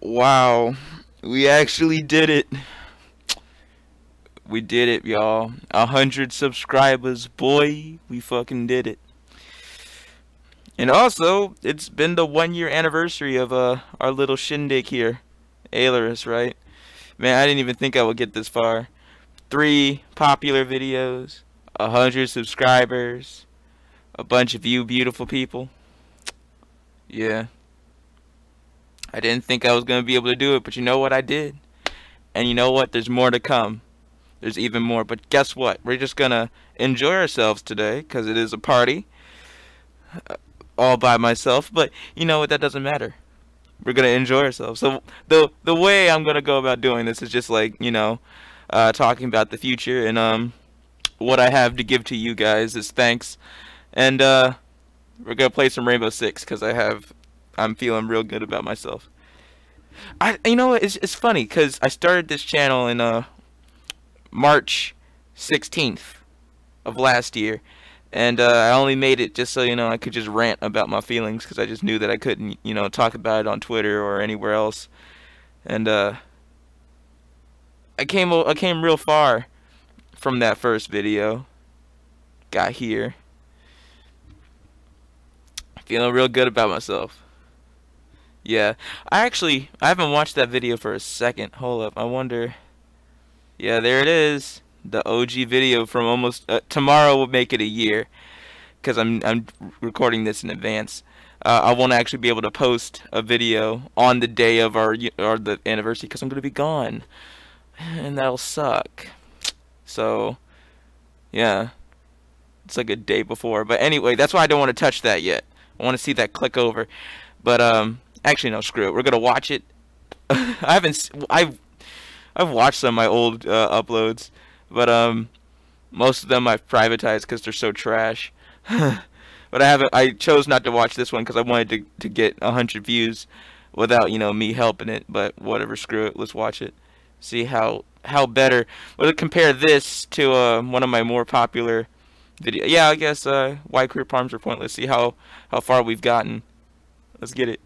Wow, we actually did it. We did it, y'all. 100 subscribers, boy. We fucking did it. And also, it's been the 1-year anniversary of our little shindig here, Ailurus, right? Man, I didn't even think I would get this far. 3 popular videos, 100 subscribers, a bunch of you beautiful people. Yeah. I didn't think I was going to be able to do it, but you know what? I did. And you know what? There's more to come. There's even more. But guess what? We're just going to enjoy ourselves today because it is a party all by myself. But you know what? That doesn't matter. We're going to enjoy ourselves. So the way I'm going to go about doing this is just like, you know, talking about the future and what I have to give to you guys is thanks. And we're going to play some Rainbow Six because I'm feeling real good about myself. You know what? It's funny because I started this channel in March 16th of last year, and I only made it just so you know I could just rant about my feelings because I just knew that I couldn't talk about it on Twitter or anywhere else, and I came real far from that first video. Got here, feeling real good about myself. Yeah, I haven't watched that video for a second. Hold up, I wonder. Yeah, there it is. The OG video from almost tomorrow will make it a year, because I'm recording this in advance. I won't actually be able to post a video on the day of the anniversary because I'm gonna be gone, and that'll suck. So, yeah, it's like a day before. But anyway, that's why I don't want to touch that yet. I want to see that click over, but actually, no, screw it. We're gonna watch it. I've watched some of my old uploads, but most of them I've privatized because they're so trash. But I chose not to watch this one because I wanted to get 100 views without me helping it. But whatever, screw it. Let's watch it. See how better. Well, compare this to one of my more popular videos. Yeah, I guess why career problems are pointless. See how far we've gotten. Let's get it.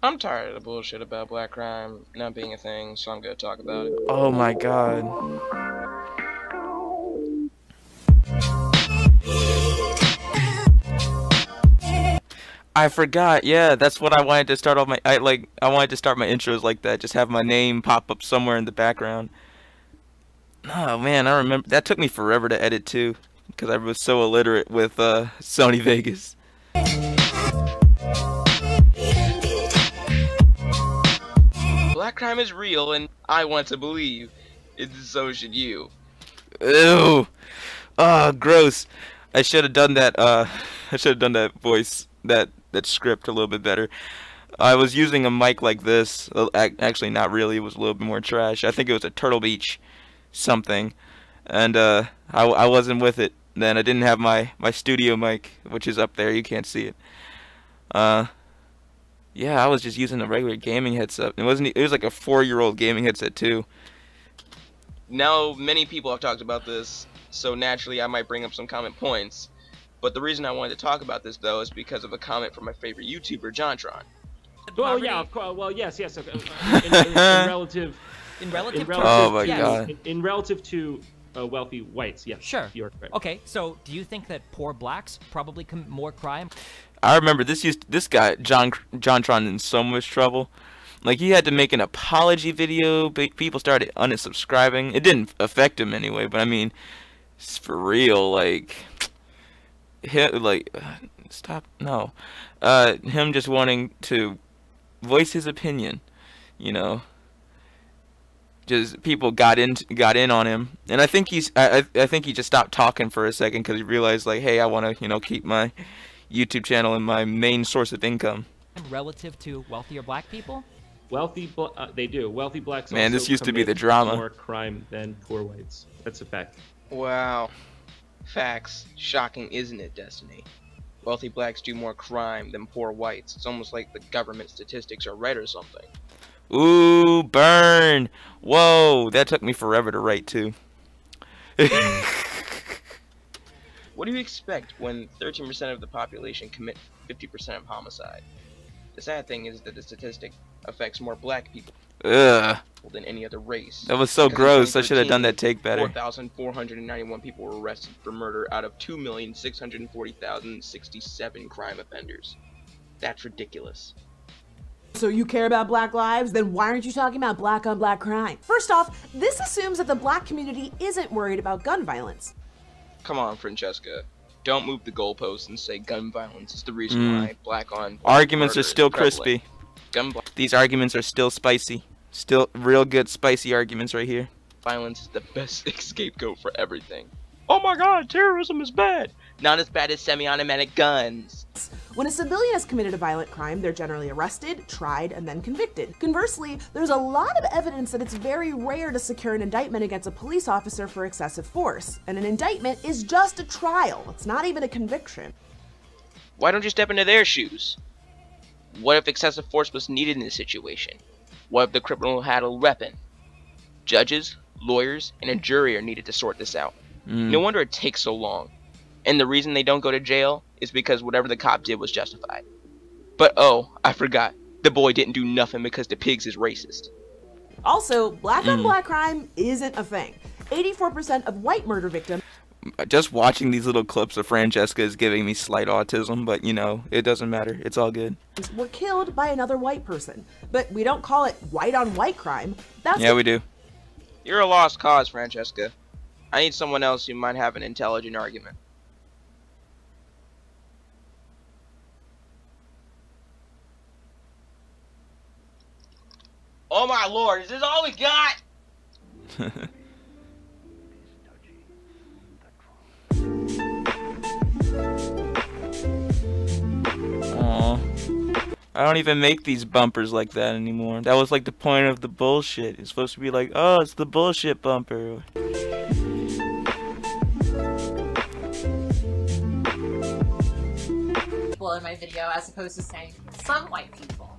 I'm tired of the bullshit about black crime not being a thing, so I'm gonna talk about it. Oh my god. I forgot, yeah, that's what I wanted to start off my I wanted to start my intros like that, just have my name pop up somewhere in the background. Oh man, I remember that took me forever to edit too, because I was so illiterate with Sony Vegas. Black crime is real, and I want to believe, and so should you. Ew. Ah, gross. I should have done that. I should have done that voice, that script a little bit better. I was using a mic like this. Actually, not really. It was a little bit more trash. I think it was a Turtle Beach, something, and I wasn't with it. Then I didn't have my studio mic, which is up there. You can't see it. Yeah, I was just using a regular gaming headset. It was like a 4-year-old gaming headset too. Now, many people have talked about this, so naturally I might bring up some common points. But the reason I wanted to talk about this though is because of a comment from my favorite YouTuber, JonTron. Well, yeah, of course. Well, yes. Okay. In relative. Oh my god. In relative to wealthy whites, yes. Sure. You're correct. Okay, so do you think that poor blacks probably commit more crime? I remember this guy JonTron in so much trouble. Like, he had to make an apology video. People started unsubscribing. It didn't affect him anyway, but I mean, it's for real. Him just wanting to voice his opinion, Just people got in on him, and I think he just stopped talking for a second because he realized like, hey, I want to keep my YouTube channel and my main source of income. Relative to wealthier black people? They do. Wealthy blacks. Man, this used to be the drama. More crime than poor whites. That's a fact. Wow. Facts. Shocking, isn't it, Destiny? Wealthy blacks do more crime than poor whites. It's almost like the government statistics are right or something. Ooh, burn. Whoa, that took me forever to write too. What do you expect when 13% of the population commit 50% of homicide? The sad thing is that the statistic affects more black people than any other race. That was so gross. I should have done that take better. 4,491 people were arrested for murder out of 2,640,067 crime offenders. That's ridiculous. So you care about black lives? Then why aren't you talking about black on black crime? First off, this assumes that the black community isn't worried about gun violence. Come on, Francesca. Don't move the goalposts and say gun violence is the reason why black on black arguments are still crispy. These arguments are still spicy. Still real good spicy arguments right here. Violence is the best scapegoat for everything. Oh my god, terrorism is bad. Not as bad as semi-automatic guns. When a civilian has committed a violent crime, they're generally arrested, tried, and then convicted. Conversely, there's a lot of evidence that it's very rare to secure an indictment against a police officer for excessive force. And an indictment is just a trial. It's not even a conviction. Why don't you step into their shoes? What if excessive force was needed in this situation? What if the criminal had a weapon? Judges, lawyers, and a jury are needed to sort this out. No wonder it takes so long. And the reason they don't go to jail is because whatever the cop did was justified. But oh, I forgot. The boy didn't do nothing because the pigs is racist. Also, black on black crime isn't a thing. 84% of white murder victims... Just watching these little clips of Francesca is giving me slight autism, but you know, it doesn't matter. It's all good. ...were killed by another white person. But we don't call it white on white crime. That's yeah, we do. You're a lost cause, Francesca. I need someone else who might have an intelligent argument. Oh my lord, is this all we got? Aww. I don't even make these bumpers like that anymore. That was like the point of the bullshit. It's supposed to be like, oh, it's the bullshit bumper. Well, in my video, as opposed to saying some white people.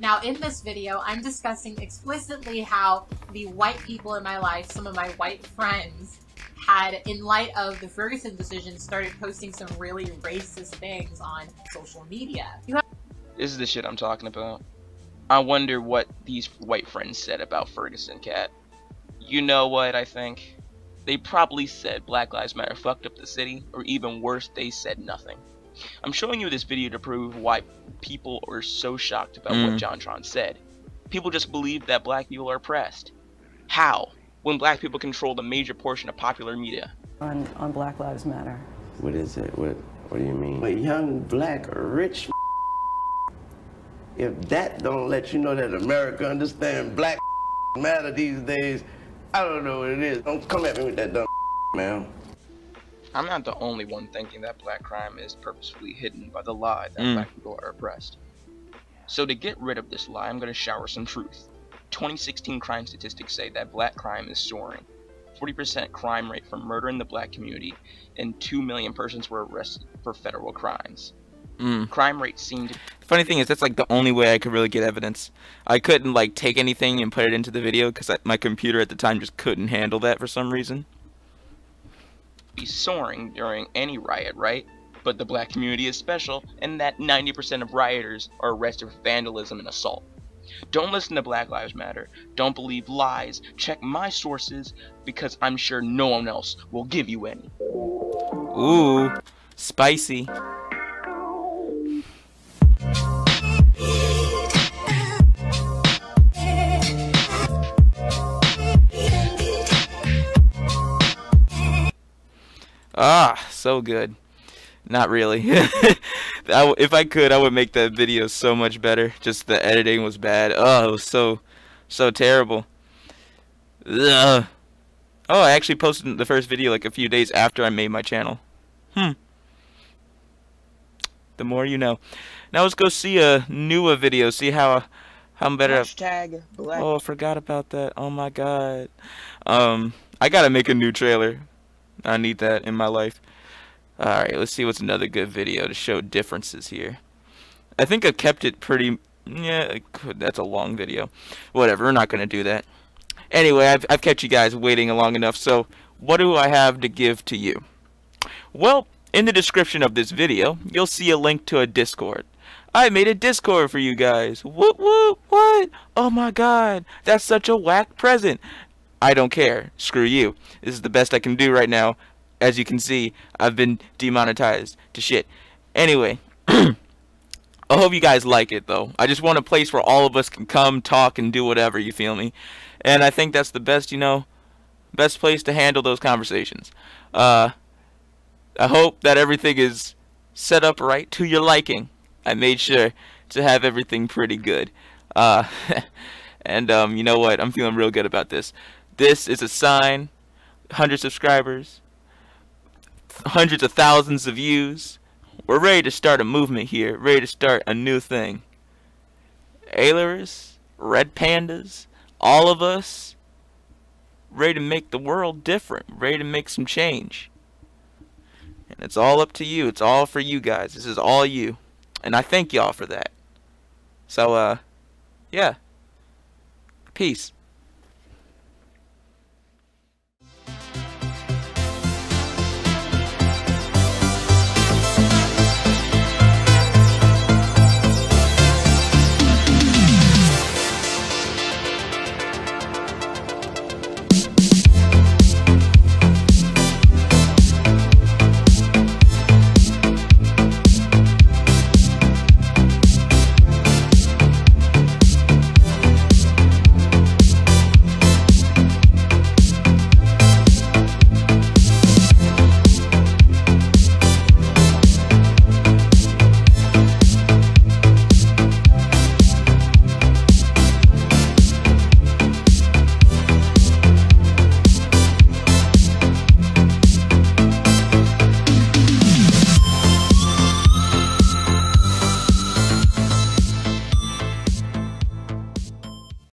Now, in this video, I'm discussing explicitly how the white people in my life, some of my white friends, had, in light of the Ferguson decision, started posting some really racist things on social media. This is the shit I'm talking about. I wonder what these white friends said about Ferguson, Cat. You know what I think? They probably said Black Lives Matter fucked up the city, or even worse, they said nothing. I'm showing you this video to prove why people are so shocked about what JonTron said. People just believe that black people are oppressed. How? When black people control the major portion of popular media. On Black Lives Matter. What is it? What do you mean? But young, black, rich, if that don't let you know that America understands black matter these days, I don't know what it is. Don't come at me with that dumb man. I'm not the only one thinking that black crime is purposefully hidden by the lie that black people are oppressed. So to get rid of this lie, I'm going to shower some truth. 2016 crime statistics say that black crime is soaring. 40% crime rate for murder in the black community, and 2 million persons were arrested for federal crimes. Crime rates seem to... The funny thing is, that's like the only way I could really get evidence. I couldn't like take anything and put it into the video because my computer at the time just couldn't handle that for some reason. Be soaring during any riot, right? But the black community is special, and that 90% of rioters are arrested for vandalism and assault. Don't listen to Black Lives Matter. Don't believe lies. Check my sources, because I'm sure no one else will give you any. Ooh, spicy. Ah, so good. Not really. If I could, I would make that video so much better. Just the editing was bad. Oh, it was so terrible. Ugh. Oh, I actually posted the first video like a few days after I made my channel. The more you know. Now let's go see a newer video. See how I'm better. Hashtag black. Oh, I forgot about that. Oh my god. I gotta make a new trailer. I need that in my life. Alright, let's see what's another good video to show differences here. I think I've kept it pretty... Yeah, that's a long video. Whatever, we're not going to do that. Anyway, I've kept you guys waiting long enough, so what do I have to give to you? Well, in the description of this video, you'll see a link to a Discord. I made a Discord for you guys. Whoop whoop, what? Oh my god, that's such a whack present. I don't care. Screw you. This is the best I can do right now. As you can see, I've been demonetized to shit. Anyway, I hope you guys like it, though. I just want a place where all of us can come, talk, and do whatever, you feel me? And I think that's the best, you know, best place to handle those conversations. I hope that everything is set up right to your liking. I made sure to have everything pretty good. And you know what? I'm feeling real good about this. This is a sign. 100 subscribers. Hundreds of thousands of views. We're ready to start a movement here. Ready to start a new thing. Ailurus, Red Pandas, all of us. Ready to make the world different. Ready to make some change. And it's all up to you. It's all for you guys. This is all you. And I thank y'all for that. So, yeah. Peace.